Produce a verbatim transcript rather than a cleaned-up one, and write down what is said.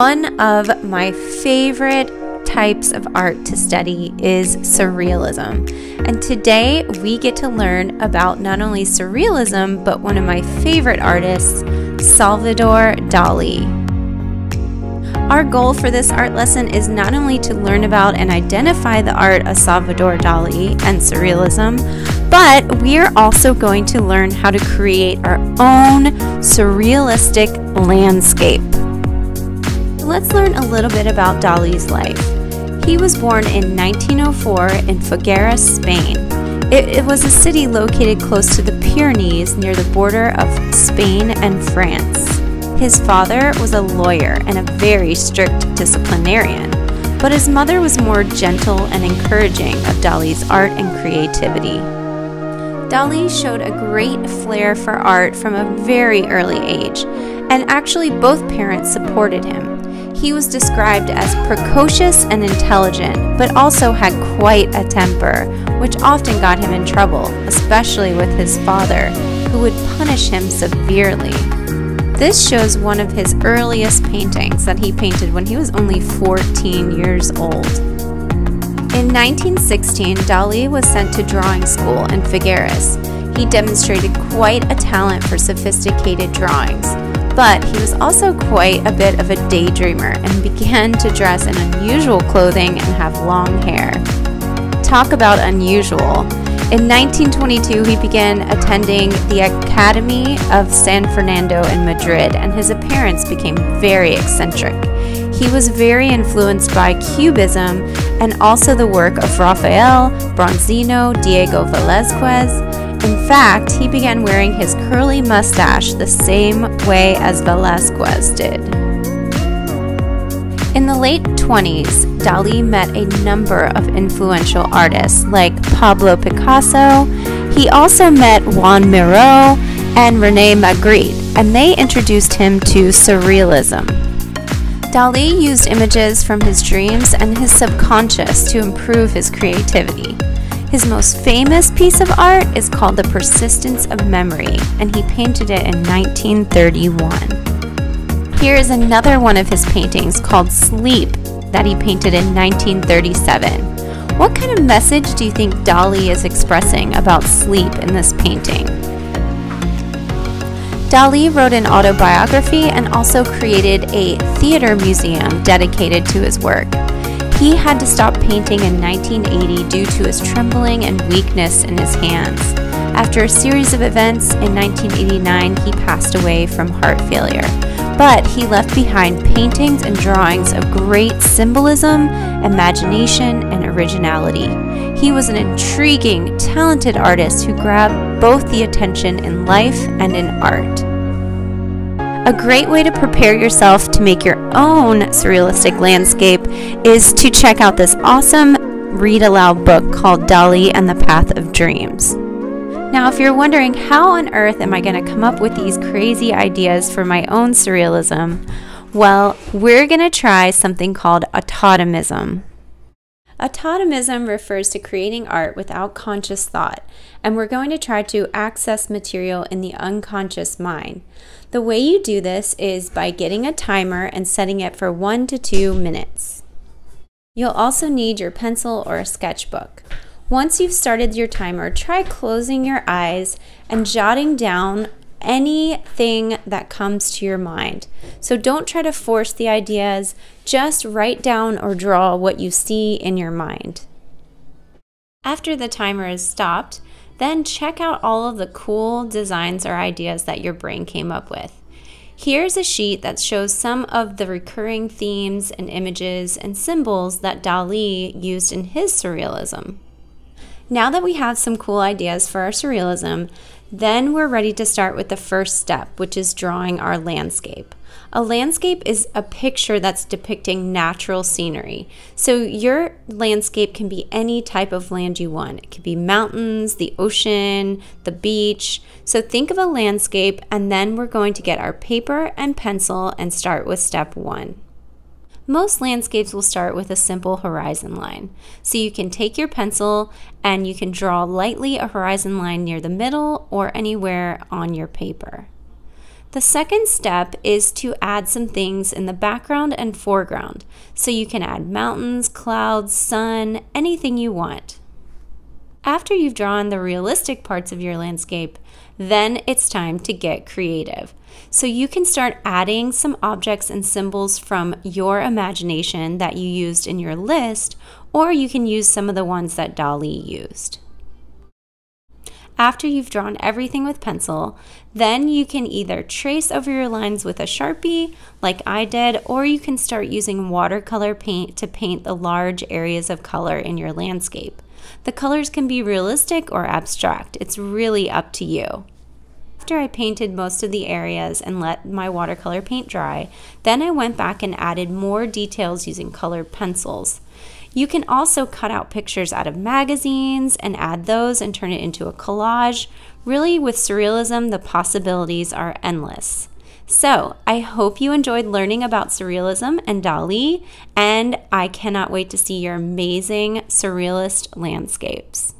One of my favorite types of art to study is surrealism, and today we get to learn about not only surrealism but one of my favorite artists, Salvador Dali. Our goal for this art lesson is not only to learn about and identify the art of Salvador Dali and surrealism, but we are also going to learn how to create our own surrealistic landscape. Let's learn a little bit about Dali's life. He was born in nineteen oh four in Figueres, Spain. It, it was a city located close to the Pyrenees near the border of Spain and France. His father was a lawyer and a very strict disciplinarian, but his mother was more gentle and encouraging of Dali's art and creativity. Dali showed a great flair for art from a very early age, and actually both parents supported him. He was described as precocious and intelligent, but also had quite a temper, which often got him in trouble, especially with his father, who would punish him severely. This shows one of his earliest paintings that he painted when he was only fourteen years old. In nineteen sixteen, Dali was sent to drawing school in Figueres. He demonstrated quite a talent for sophisticated drawings, but he was also quite a bit of a daydreamer and began to dress in unusual clothing and have long hair. Talk about unusual. In nineteen twenty-two, he began attending the Academy of San Fernando in Madrid, and his appearance became very eccentric. He was very influenced by Cubism and also the work of Raphael, Bronzino, Diego Velazquez. In fact, he began wearing his curly mustache the same way as Velázquez did. In the late twenties, Dali met a number of influential artists like Pablo Picasso. He also met Juan Miró and René Magritte, and they introduced him to surrealism. Dali used images from his dreams and his subconscious to improve his creativity. His most famous piece of art is called The Persistence of Memory, and he painted it in nineteen thirty-one. Here is another one of his paintings called Sleep that he painted in nineteen thirty-seven. What kind of message do you think Dali is expressing about sleep in this painting? Dali wrote an autobiography and also created a theater museum dedicated to his work. He had to stop painting in nineteen eighty due to his trembling and weakness in his hands. After a series of events in nineteen eighty-nine, he passed away from heart failure, but he left behind paintings and drawings of great symbolism, imagination, and originality. He was an intriguing, talented artist who grabbed both the attention in life and in art. A great way to prepare yourself to make your own surrealistic landscape is to check out this awesome read-aloud book called Dali and the Path of Dreams. Now, if you're wondering how on earth am I going to come up with these crazy ideas for my own surrealism, well, we're going to try something called automatism. Automatism refers to creating art without conscious thought, and we're going to try to access material in the unconscious mind. The way you do this is by getting a timer and setting it for one to two minutes. You'll also need your pencil or a sketchbook. Once you've started your timer, try closing your eyes and jotting down anything that comes to your mind. So don't try to force the ideas, just write down or draw what you see in your mind. After the timer is stopped, then check out all of the cool designs or ideas that your brain came up with. Here's a sheet that shows some of the recurring themes and images and symbols that Dali used in his surrealism. Now that we have some cool ideas for our surrealism, then we're ready to start with the first step, which is drawing our landscape. A landscape is a picture that's depicting natural scenery. So your landscape can be any type of land you want. It could be mountains, the ocean, the beach. So think of a landscape, and then we're going to get our paper and pencil and start with step one. Most landscapes will start with a simple horizon line. So you can take your pencil and you can draw lightly a horizon line near the middle or anywhere on your paper. The second step is to add some things in the background and foreground. So you can add mountains, clouds, sun, anything you want. After you've drawn the realistic parts of your landscape, then it's time to get creative. So you can start adding some objects and symbols from your imagination that you used in your list, or you can use some of the ones that Dali used. After you've drawn everything with pencil, then you can either trace over your lines with a Sharpie, like I did, or you can start using watercolor paint to paint the large areas of color in your landscape. The colors can be realistic or abstract. It's really up to you. After I painted most of the areas and let my watercolor paint dry, then I went back and added more details using colored pencils. You can also cut out pictures out of magazines and add those and turn it into a collage. Really, with Surrealism, the possibilities are endless. So, I hope you enjoyed learning about Surrealism and Dali, and I cannot wait to see your amazing Surrealist landscapes.